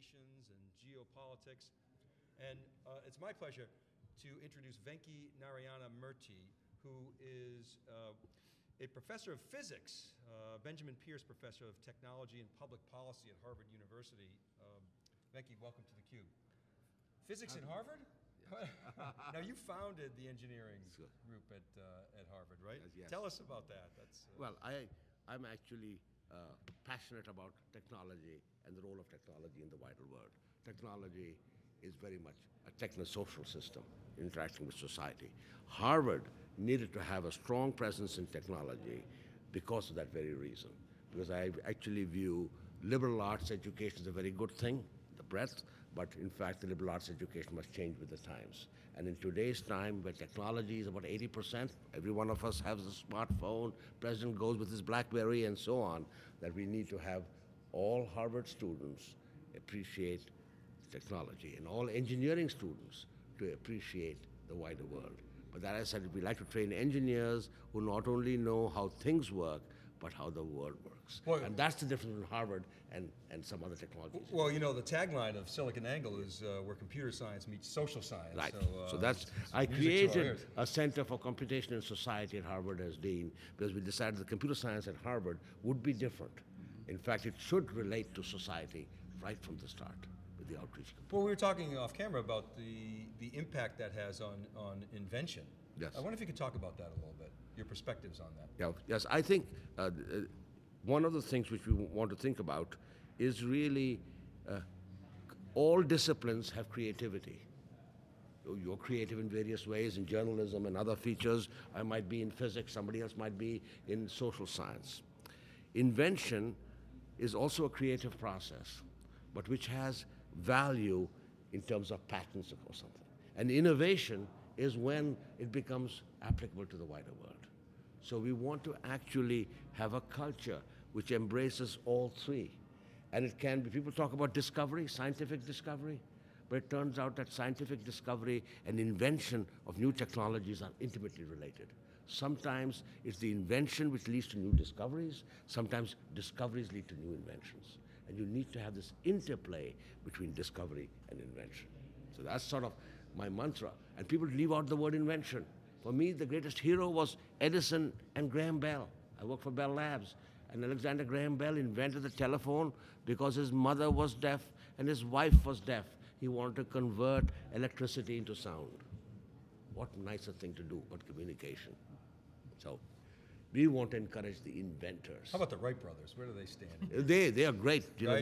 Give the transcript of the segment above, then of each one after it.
relations and geopolitics. And it's my pleasure to introduce Venki Narayanamurti, who is a professor of physics, Benjamin Pierce Professor of Technology and Public Policy at Harvard University. Venki, welcome to theCUBE. Physics at Harvard? Yes. Now, you founded the engineering group at Harvard, right? Yes, yes. Tell us about that. That's, well, I'm actually passionate about technology and the role of technology in the wider world. Technology is very much a techno-social system interacting with society. Harvard needed to have a strong presence in technology because of that very reason, because I actually view liberal arts education as a very good thing, the breadth, but in fact the liberal arts education must change with the times. And in today's time, where technology is about 80%, every one of us has a smartphone, president goes with his BlackBerry and so on, that we need to have all Harvard students appreciate technology and all engineering students to appreciate the wider world. But that I said, we like to train engineers who not only know how things work, but how the world works. Well, and that's the difference between Harvard and some other technologies. Well, you know, the tagline of SiliconANGLE is where computer science meets social science. Right, so that's, I created a Center for Computation and Society at Harvard as dean, because we decided the computer science at Harvard would be different. In fact, it should relate to society right from the start. The outreach. Well, we were talking off camera about the impact that has on invention. Yes. I wonder if you could talk about that a little bit, your perspectives on that. Yeah. Yes, I think one of the things which we want to think about is really all disciplines have creativity. You're creative in various ways, in journalism and other features. I might be in physics, somebody else might be in social science. Invention is also a creative process, but which has value in terms of patents or something. And innovation is when it becomes applicable to the wider world. So we want to actually have a culture which embraces all three. And it can be, people talk about discovery, scientific discovery, but it turns out that scientific discovery and invention of new technologies are intimately related. Sometimes it's the invention which leads to new discoveries, sometimes discoveries lead to new inventions. And you need to have this interplay between discovery and invention. So that's sort of my mantra. And people leave out the word invention. For me, the greatest hero was Edison and Graham Bell. I worked for Bell Labs. And Alexander Graham Bell invented the telephone because his mother was deaf and his wife was deaf. He wanted to convert electricity into sound. What nicer thing to do but communication. So we want to encourage the inventors. How about the Wright brothers? Where do they stand? They are great. You know,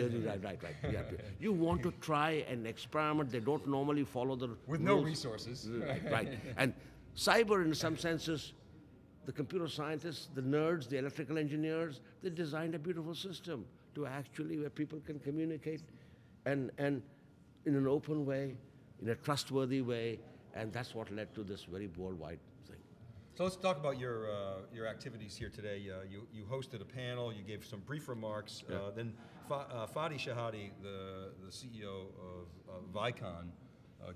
right. Yeah. You want to try and experiment. They don't normally follow the rules. No resources. Right. And cyber, in some senses, the computer scientists, the nerds, the electrical engineers, they designed a beautiful system to actually where people can communicate and in an open way, in a trustworthy way, and that's what led to this very worldwide thing. So let's talk about your activities here today. You hosted a panel, you gave some brief remarks, then Fadi Chehadé, the CEO of Vicon,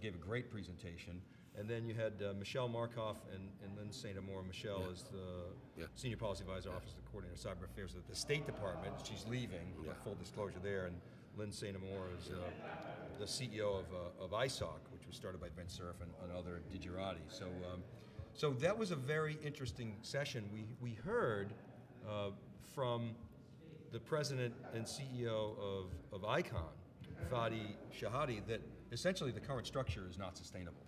gave a great presentation. And then you had Michelle Markoff and Lynn St. Amour. Michelle is the Senior Policy Advisor, Office of the Coordinator of Cyber Affairs at the State Department. She's leaving, full disclosure there. And Lynn St. Amour is the CEO of ISOC, which was started by Ben Cerf and other digerati. So. So that was a very interesting session. We heard from the president and CEO of ICANN, Fadi Chehadé, that essentially the current structure is not sustainable,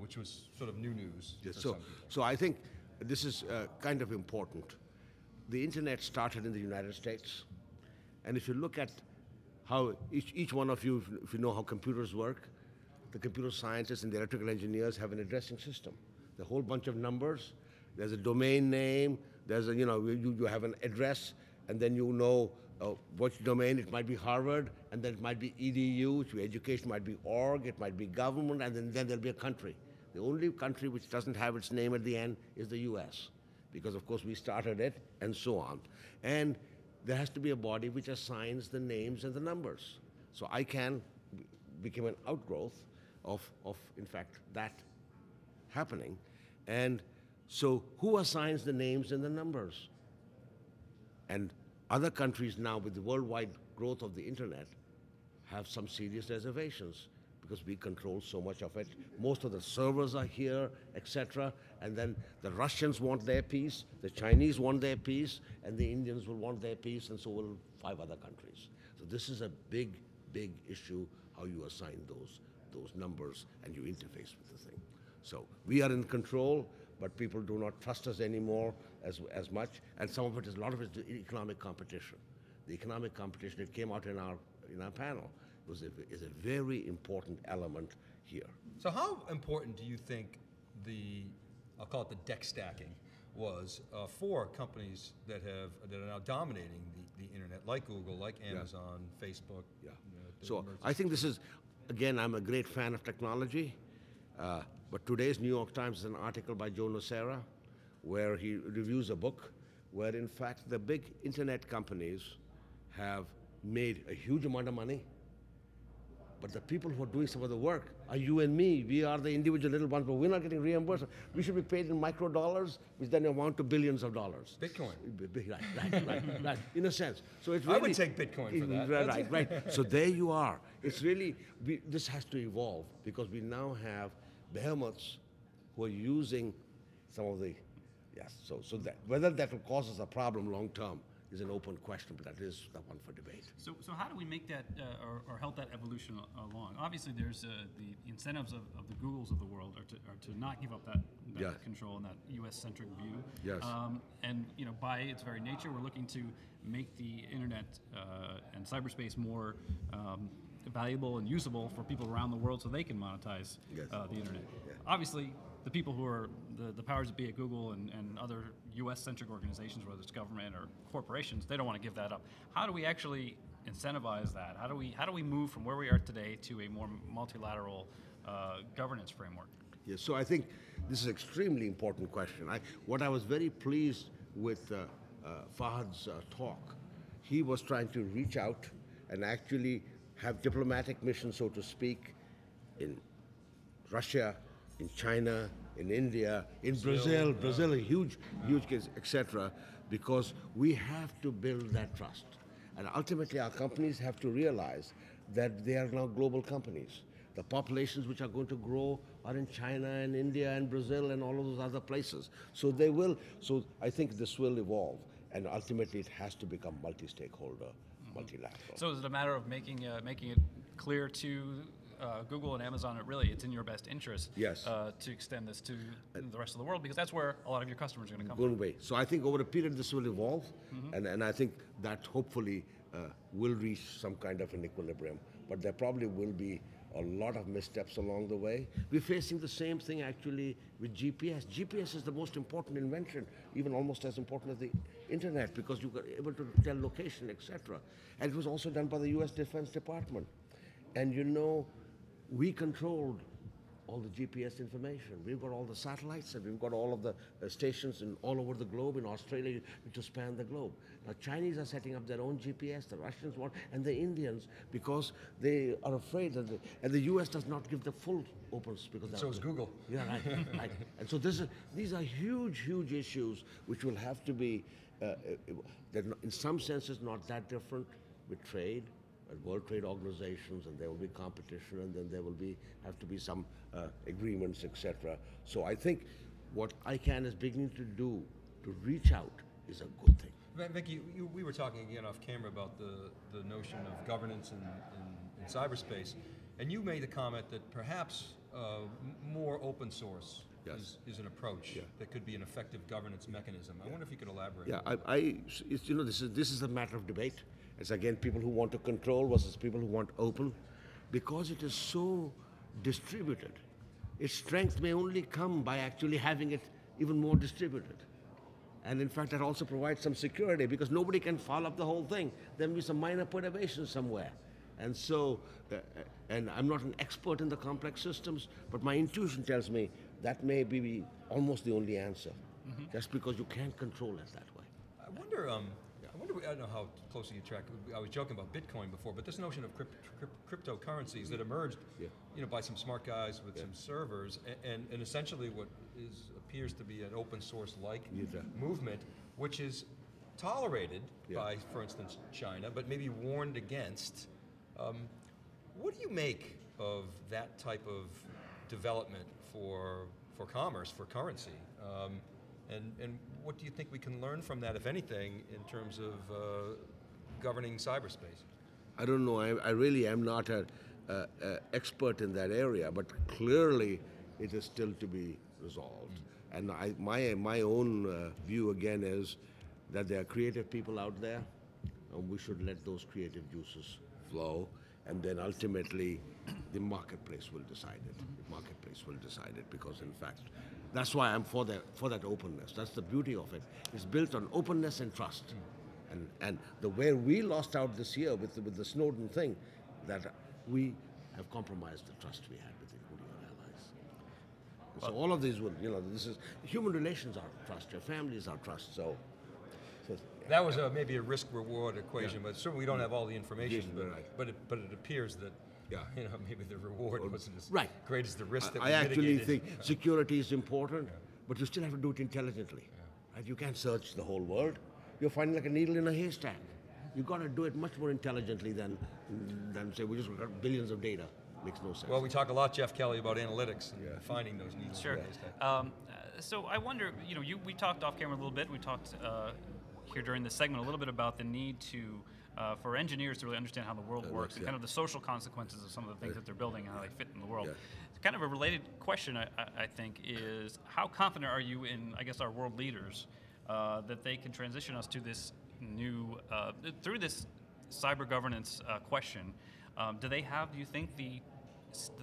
which was sort of new news. Yes, so I think this is kind of important. The internet started in the United States, and if you look at how each one of you, if you know how computers work, the computer scientists and the electrical engineers have an addressing system. The whole bunch of numbers, there's a domain name, there's a, you know, you have an address, and then you know which domain, it might be Harvard, and then it might be EDU, which education might be org, it might be government, and then there'll be a country. The only country which doesn't have its name at the end is the US, because of course we started it, and so on. And there has to be a body which assigns the names and the numbers. So ICANN became an outgrowth of in fact, that happening. And so who assigns the names and the numbers? And other countries now, with the worldwide growth of the internet, have some serious reservations because we control so much of it. Most of the servers are here, etc. And then the Russians want their piece, the Chinese want their piece, and the Indians will want their piece, and so will 5 other countries. So this is a big, big issue, how you assign those numbers and you interface with the thing. So we are in control, but people do not trust us anymore as much, and some of it is, a lot of it is economic competition. The economic competition, it came out in our panel, is a very important element here. So how important do you think the, I'll call it the deck stacking, was for companies that have, that are now dominating the internet, like Google, like Amazon, yeah. Facebook? Yeah. So I think this is, again, I'm a great fan of technology, but today's New York Times is an article by Joe Nocera where he reviews a book where, in fact, the big internet companies have made a huge amount of money, but the people who are doing some of the work are you and me. We are the individual little ones, but we're not getting reimbursed. We should be paid in micro dollars, which then amount to billions of dollars. Bitcoin. Right, in a sense. So it's really, I would take Bitcoin for that. Right. So there you are. It's really, this has to evolve, because we now have behemoths who are using some of the, yes, so that, whether that will cause us a problem long term is an open question, but that is the one for debate. So how do we make that, or help that evolution along? Obviously, there's the incentives of the Googles of the world are to not give up that yes. control and that U.S.-centric view. Yes. And you know, by its very nature, we're looking to make the internet and cyberspace more valuable and usable for people around the world, so they can monetize yes. The internet. Yeah. Obviously, the people who are the powers that be at Google and other U.S.-centric organizations, whether it's government or corporations, they don't want to give that up. How do we actually incentivize that? How do we move from where we are today to a more multilateral governance framework? Yes, so I think this is an extremely important question. What I was very pleased with Fahad's talk, he was trying to reach out and actually have diplomatic missions, so to speak, in Russia, in China, in India, in Brazil, a huge case, etc., because we have to build that trust. And ultimately, our companies have to realize that they are now global companies. The populations which are going to grow are in China and India and Brazil and all of those other places. So they will, so I think this will evolve, and ultimately it has to become multi-stakeholder, multilateral. So is it a matter of making it clear to Google and Amazon, it's in your best interest yes. To extend this to the rest of the world, because that's where a lot of your customers are going to come from. Way. So I think over a period this will evolve, mm-hmm. and I think that hopefully will reach some kind of an equilibrium. But there probably will be a lot of missteps along the way. We're facing the same thing actually with GPS. GPS is the most important invention, even almost as important as the internet, because you were able to tell location, etc. And it was also done by the US Defense Department. And you know, we controlled all the GPS information. We've got all the satellites, and we've got all of the stations all over the globe, in Australia, to span the globe. Now, Chinese are setting up their own GPS, the Russians want, and the Indians, because they are afraid that the US does not give the full open because so is Google. Yeah, right. And so these are huge issues which will have to be, in some senses, not that different with trade, World Trade Organizations, and there will be competition, and then there will have to be some agreements, etc. So I think what ICANN is beginning to do to reach out is a good thing. Vicki, we were talking again off camera about the notion of governance in cyberspace, and you made the comment that perhaps more open source yes. is an approach yeah. that could be an effective governance mechanism. I yeah. wonder if you could elaborate. Yeah, this is a matter of debate. It's again people who want to control versus people who want open, because it is so distributed. Its strength may only come by actually having it even more distributed. And in fact, that also provides some security, because nobody can foul up the whole thing. There will be some minor perturbations somewhere. And so, and I'm not an expert in the complex systems, but my intuition tells me that may be almost the only answer, mm-hmm. just because you can't control it that way. I wonder, I don't know how closely you track. I was joking about Bitcoin before, but this notion of cryptocurrencies that emerged, yeah. By some smart guys with yeah. some servers, and essentially what appears to be an open source like yeah. movement, which is tolerated yeah. by, for instance, China, but maybe warned against. What do you make of that type of development for commerce, for currency? And what do you think we can learn from that, if anything, in terms of governing cyberspace? I don't know, I really am not an expert in that area, but clearly it is still to be resolved. Mm. And my own view again is that there are creative people out there, and we should let those creative juices flow, and then ultimately the marketplace will decide it. The marketplace will decide it, because in fact, that's why I'm for that openness. That's the beauty of it. It's built on openness and trust. Mm. And the way we lost out this year with the Snowden thing, that we have compromised the trust we had with including our allies. Well, so all of these will, you know, this is, human relations are trust, your families are trust, so. That was maybe a risk-reward equation, yeah. But certainly we don't have all the information. Yeah, right. But it appears that, yeah, you know, maybe the reward wasn't as right. great as the risk that we mitigated. I actually think security is important, yeah. But you still have to do it intelligently. Yeah. Right? You can't search the whole world. You'll find like a needle in a haystack. You've got to do it much more intelligently than say we just got billions of data. Makes no sense. Well, we talk a lot, Jeff Kelly, about analytics and yeah. finding those needles. Sure. Yeah. So I wonder, you know, we talked off camera a little bit. We talked. Here during this segment a little bit about the need to, for engineers to really understand how the world works, and yeah. kind of the social consequences of some of the things that they're building and how they fit in the world. Yeah. Kind of a related question, I think, is how confident are you in, I guess, our world leaders that they can transition us to this new, through this cyber governance question? Do they have, do you think, the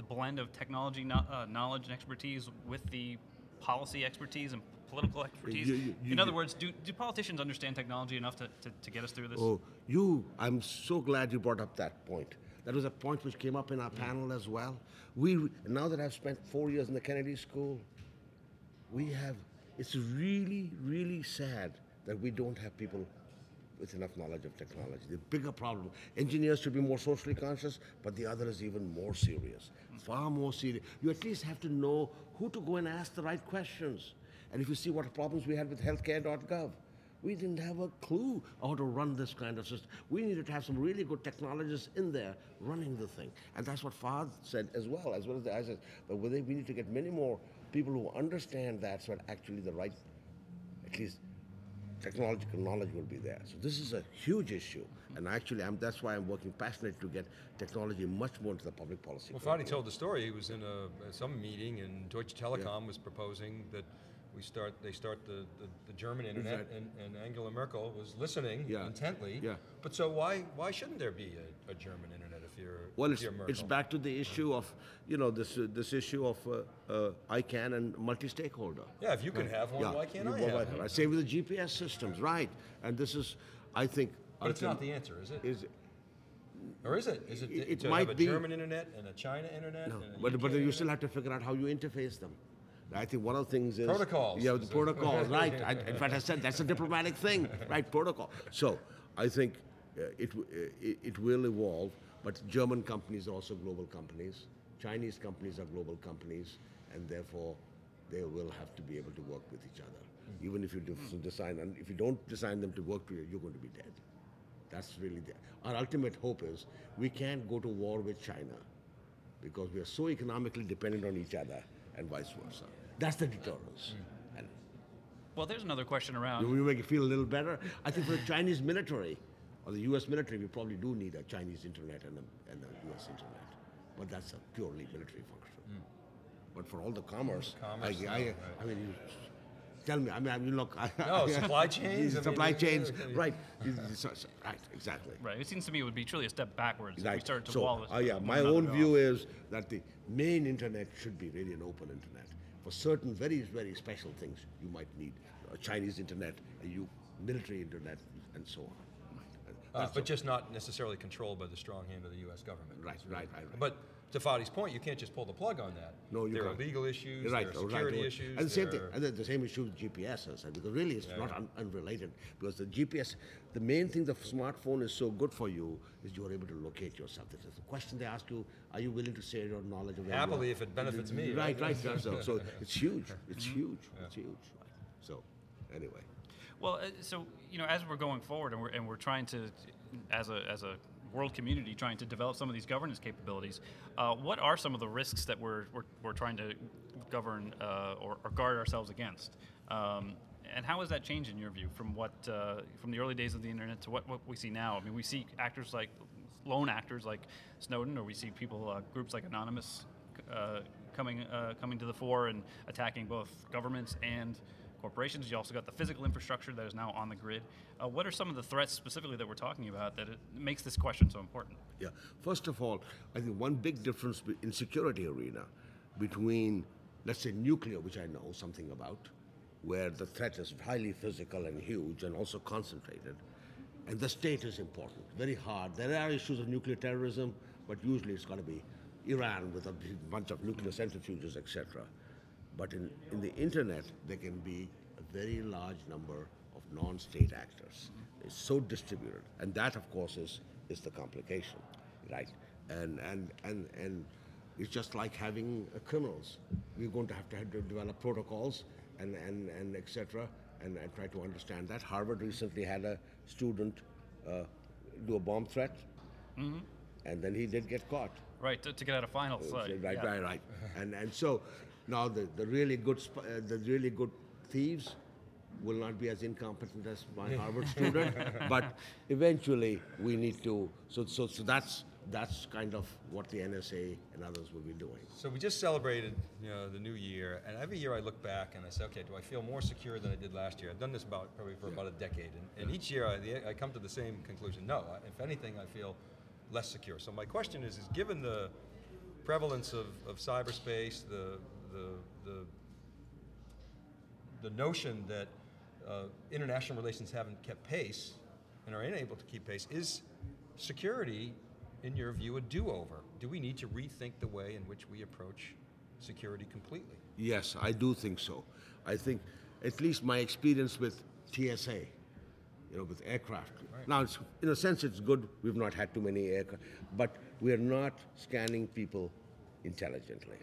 blend of technology, knowledge and expertise with the policy expertise and political expertise? In other words, do politicians understand technology enough to get us through this? Oh, I'm so glad you brought up that point. That was a point which came up in our panel as well. Now that I've spent 4 years in the Kennedy School, it's really, really sad that we don't have people with enough knowledge of technology. The bigger problem, engineers should be more socially conscious, but the other is even more serious, far more serious. You at least have to know who to go and ask the right questions. And if you see what problems we had with healthcare.gov, we didn't have a clue how to run this kind of system. We needed to have some really good technologists in there running the thing. And that's what Fahd said as well as the ISIS. But we need to get many more people who understand that, so that actually the right, at least technological knowledge will be there. So this is a huge issue. And actually, that's why I'm working passionately to get technology much more into the public policy. Well, Fadi told the story. He was in some meeting, and Deutsche Telekom was proposing that they start the German internet, exactly. and Angela Merkel was listening intently. Yeah. But so why shouldn't there be a German internet if you're Merkel? It's back to the issue of, you know, this issue of ICANN and multi-stakeholder. Yeah, if you can have one, why can't I have one? Same with the GPS systems, right? And this is, I think. But it's not the answer, is it? Or is it? Is it? It might have a German internet and a China internet. No, and but you still have to figure out how you interface them. I think one of the things is protocols. Yeah, the protocols, right? In fact, I said that's a diplomatic thing, right? Protocol. So I think it will evolve, but German companies are also global companies. Chinese companies are global companies, and therefore they will have to be able to work with each other. Mm-hmm. Even if you design, and if you don't design them to work together, you're going to be dead. That's really our ultimate hope is we can't go to war with China because we are so economically dependent on each other. And vice versa. That's the deterrence. Mm. Well, there's another question around. You make it feel a little better? I think for the Chinese military, or the US military, we probably do need a Chinese internet and a US internet. But that's a purely military function. Mm. But for all the commerce, I mean, you tell me, look. Supply chains. Supply chains, right. Right, exactly. Right, it seems to me it would be truly a step backwards if we started to wall this. My own view is that the main internet should be really an open internet. For certain very, very special things you might need, a Chinese internet, a military internet, and so on. But just not necessarily controlled by the strong hand of the U.S. government. Right, really, right. But to Fadi's point, you can't just pull the plug on that. No, you can't. There are legal issues, there are security issues. And the same thing, and the same issue with GPS, I said, because really it's not unrelated, because the GPS, the main thing the smartphone is so good for you is you're able to locate yourself. That's the question they ask you, are you willing to share your knowledge of where you are? Happily, if it benefits me. Right. So it's huge, it's huge. Right. So, anyway. Well, so, you know, as we're going forward and we're trying to, as a world community trying to develop some of these governance capabilities. What are some of the risks that we're trying to govern or guard ourselves against? And how has that changed in your view from what from the early days of the internet to what we see now? I mean, we see actors like lone actors like Snowden, or we see people groups like Anonymous coming to the fore and attacking both governments and corporations. You also got the physical infrastructure that is now on the grid. What are some of the threats specifically that we're talking about that it makes this question so important? Yeah, first of all, I think one big difference in security arena between, let's say, nuclear, which I know something about, where the threat is highly physical and huge and also concentrated, and the state is important, very hard. There are issues of nuclear terrorism, but usually it's going to be Iran with a bunch of nuclear centrifuges, etc. But in the internet, there can be a very large number of non-state actors. It's so distributed, and that, of course, is the complication, right? And it's just like having criminals. We're going to have to develop protocols and et cetera, and I try to understand that. Harvard recently had a student do a bomb threat, and then he did get caught. Right, to get out of finals. Right. And so now the really good thieves will not be as incompetent as my Harvard student, but eventually we need to, so that's kind of what the NSA and others will be doing. So we just celebrated, you know, the new year, and every year I look back and I say, okay, do I feel more secure than I did last year? I've done this probably for about a decade, and each year I come to the same conclusion. No, if anything, I feel less secure. So my question is given the prevalence of cyberspace, the notion that international relations haven't kept pace and are unable to keep pace, is security, in your view, a do-over? Do we need to rethink the way in which we approach security completely? Yes, I do think so. I think, at least my experience with TSA, you know, with aircraft. Right. Now, it's, in a sense, it's good. We've not had too many aircraft, but we are not scanning people intelligently.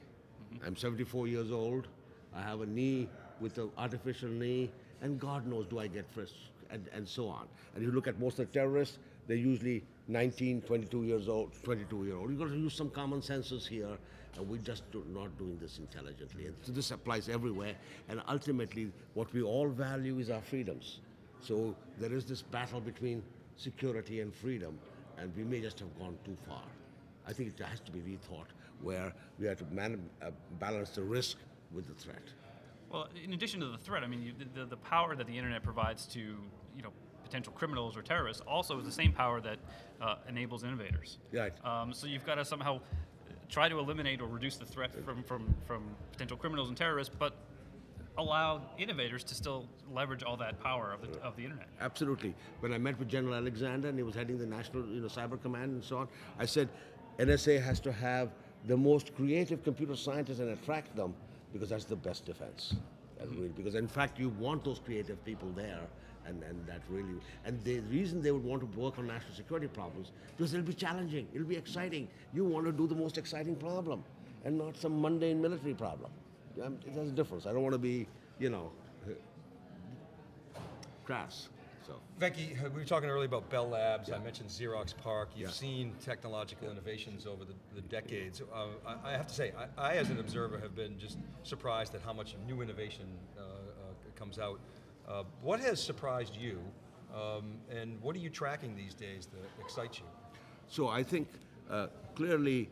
I'm 74 years old. I have a knee with an artificial knee, and God knows do I get frisked, and so on. And you look at most of the terrorists, they're usually 19, 22-year-old. You've got to use some common senses here, and we're just not doing this intelligently. And so this applies everywhere, and ultimately, what we all value is our freedoms. So there is this battle between security and freedom, and we may just have gone too far. I think it has to be rethought, where we have to balance the risk with the threat. Well, in addition to the threat, I mean, the power that the internet provides to, you know, potential criminals or terrorists also is the same power that enables innovators. Right. So you've got to somehow try to eliminate or reduce the threat from potential criminals and terrorists, but allow innovators to still leverage all that power of the internet. Absolutely. When I met with General Alexander, and he was heading the National Cyber Command and so on, I said, NSA has to have the most creative computer scientists and attract them, because that's the best defense. Because in fact, you want those creative people there, and that really, and the reason they would want to work on national security problems, because it'll be challenging, it'll be exciting. You want to do the most exciting problem, and not some mundane military problem. There's a difference. I don't want to be, you know, crass. So. Venki, we were talking earlier about Bell Labs. Yeah. I mentioned Xerox PARC. You've seen technological innovations over the decades. I have to say, I as an observer have been just surprised at how much new innovation comes out. What has surprised you, and what are you tracking these days that excites you? So I think clearly,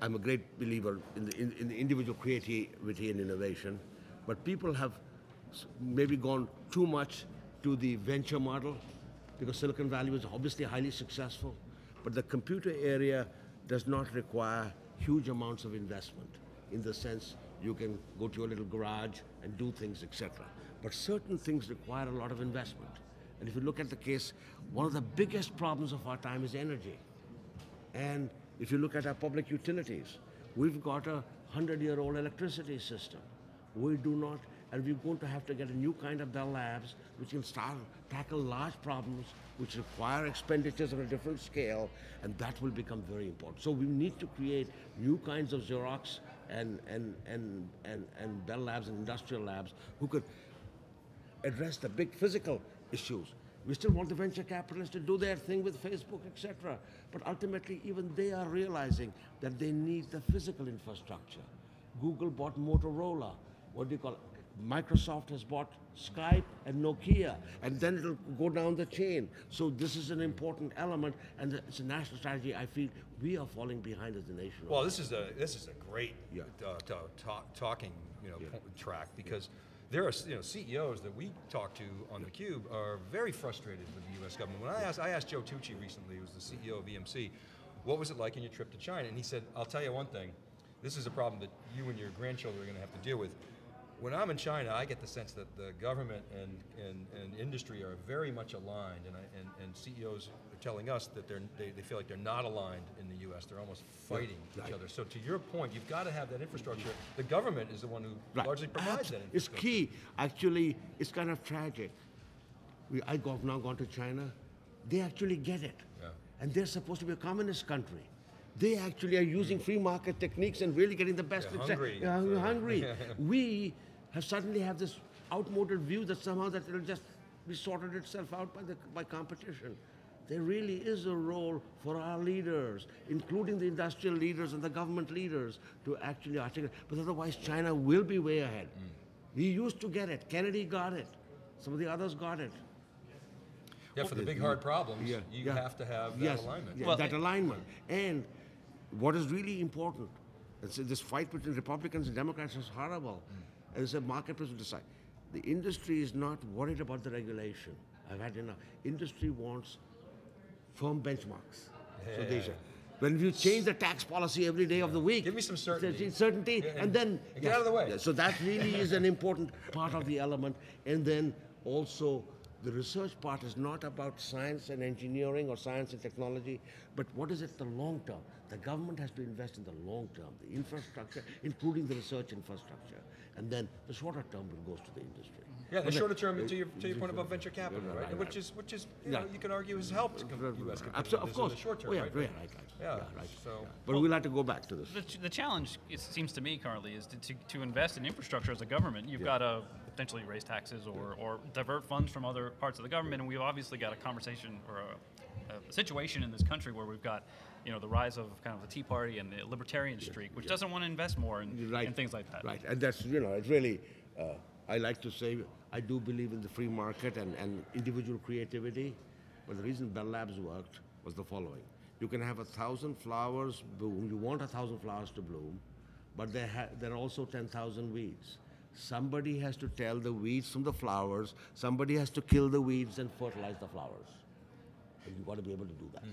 I'm a great believer in the individual creativity and innovation, but people have maybe gone too much to the venture model, because Silicon Valley was obviously highly successful, but the computer area does not require huge amounts of investment, in the sense you can go to your little garage and do things, etc. But certain things require a lot of investment. And if you look at the case, one of the biggest problems of our time is energy. And if you look at our public utilities, we've got a 100-year-old electricity system. We do not, and we're going to have to get a new kind of Bell Labs which can tackle large problems which require expenditures of a different scale, and that will become very important. So we need to create new kinds of Xerox and Bell Labs and industrial labs who could address the big physical issues. We still want the venture capitalists to do their thing with Facebook, etc. But ultimately, even they are realizing that they need the physical infrastructure. Google bought Motorola. What do you call it? Microsoft has bought Skype and Nokia, and then it'll go down the chain. So this is an important element, and it's a national strategy. I feel we are falling behind as a nation. Well, this is a great talking track, because there are CEOs that we talk to on theCUBE are very frustrated with the U.S. government. When I asked Joe Tucci recently, who was the CEO of EMC, what was it like in your trip to China? And he said, I'll tell you one thing. This is a problem that you and your grandchildren are going to have to deal with. When I'm in China, I get the sense that the government and industry are very much aligned, and CEOs are telling us that they feel like they're not aligned in the U.S. They're almost fighting each other. So to your point, you've got to have that infrastructure. The government is the one who largely provides that infrastructure. It's key. Actually, it's kind of tragic. I've now gone to China. They actually get it. Yeah. And they're supposed to be a communist country. They actually are using free market techniques and really getting the best. They're hungry. We have suddenly have this outmoded view that somehow that it'll just be sorted itself out by competition. There really is a role for our leaders, including the industrial leaders and the government leaders, to actually articulate. But otherwise, China will be way ahead. Mm. We used to get it. Kennedy got it. Some of the others got it. Yeah, for the big hard problems, you have to have that alignment. Yeah, well, that alignment. And what is really important, so this fight between Republicans and Democrats is horrible. Mm. As a marketplace will decide. The industry is not worried about the regulation. I've had enough. Industry wants firm benchmarks. Yeah. So they say, when you change the tax policy every day of the week. Give me some certainty. And then get out of the way. Yeah, so that really is an important part of the element. And then also, the research part is not about science and engineering or science and technology, but what is it the long term? The government has to invest in the long term, the infrastructure, including the research infrastructure. And then the shorter term goes to the industry. Yeah, the shorter term, to your point about venture capital, right? Which is you can argue has helped U.S. Absolutely, of course. The short term, right. So, but we'll have to go back to this. The challenge, it seems to me, Carly, is to invest in infrastructure as a government, you've got to potentially raise taxes or divert funds from other parts of the government, and we've obviously got a conversation or a situation in this country where we've got the rise of kind of the Tea Party and the libertarian streak, which doesn't want to invest more in things like that. Right, and that's, it's really, I like to say, I do believe in the free market and individual creativity, but the reason Bell Labs worked was the following. You can have 1,000 flowers bloom, you want 1,000 flowers to bloom, but there are also 10,000 weeds. Somebody has to tell the weeds from the flowers, somebody has to kill the weeds and fertilize the flowers. And you've got to be able to do that. Mm.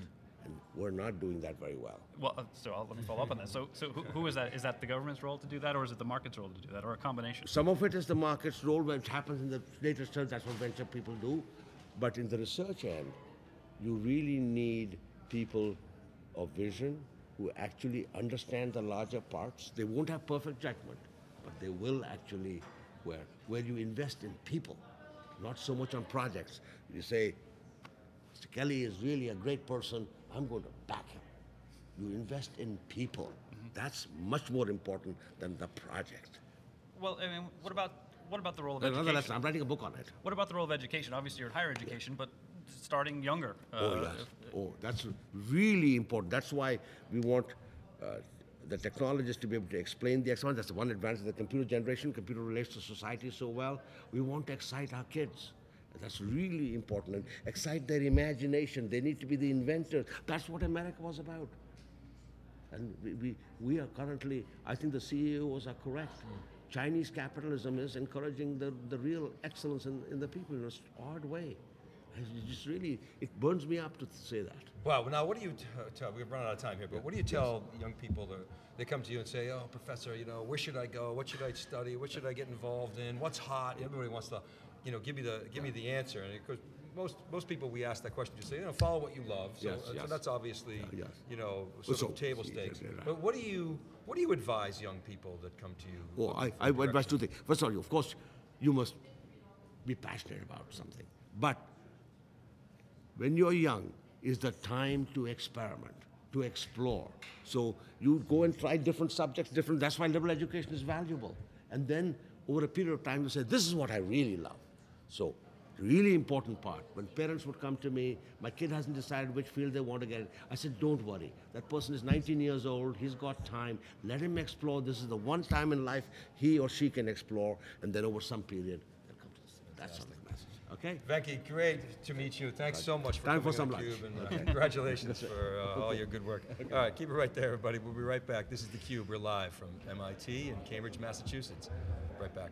And we're not doing that very well. Well, so let me follow up on that. So who is that? Is that the government's role to do that, or is it the market's role to do that, or a combination? Some of it is the market's role, which happens in the latest terms, that's what venture people do. But in the research end, you really need people of vision who actually understand the larger parts. They won't have perfect judgment. But they will actually, where you invest in people, not so much on projects. You say, Mr. Kelly is really a great person, I'm going to back him. You invest in people. Mm-hmm. That's much more important than the project. Well, I mean, what about the role of education? Another lesson, I'm writing a book on it. What about the role of education? Obviously you're in higher education, but starting younger. That's really important. That's why we want the technologists to be able to explain the experiment. That's the one advantage of the computer generation. Computer relates to society so well. We want to excite our kids. That's really important. And excite their imagination. They need to be the inventors. That's what America was about. And we are currently, I think the CEOs are correct. Mm. Chinese capitalism is encouraging the real excellence in the people in a hard way. It just really, it burns me up to say that. Wow, now what do you tell, we've run out of time here, but what do you tell young people that they come to you and say, oh, professor, where should I go? What should I study? What should I get involved in? What's hot? Everybody wants to, give me the answer. And of course, most people we ask that question just say, follow what you love. So, so that's obviously, sort of table stakes. Yes, right. But what do you advise young people that come to you? Well, I would advise two things. First of all, of course, you must be passionate about something, but when you're young, is the time to experiment, to explore. So you go and try different subjects, that's why liberal education is valuable. And then over a period of time, you say, this is what I really love. So really important part. When parents would come to me, my kid hasn't decided which field they want to get in. I said, don't worry. That person is 19 years old. He's got time. Let him explore. This is the one time in life he or she can explore. And then over some period, they'll come to this. That's the message. Okay? Venki, great to meet you. Thanks so much for coming on theCUBE. And, congratulations for all your good work. Okay. All right, keep it right there, everybody. We'll be right back. This is theCUBE. We're live from MIT in Cambridge, Massachusetts. Right back.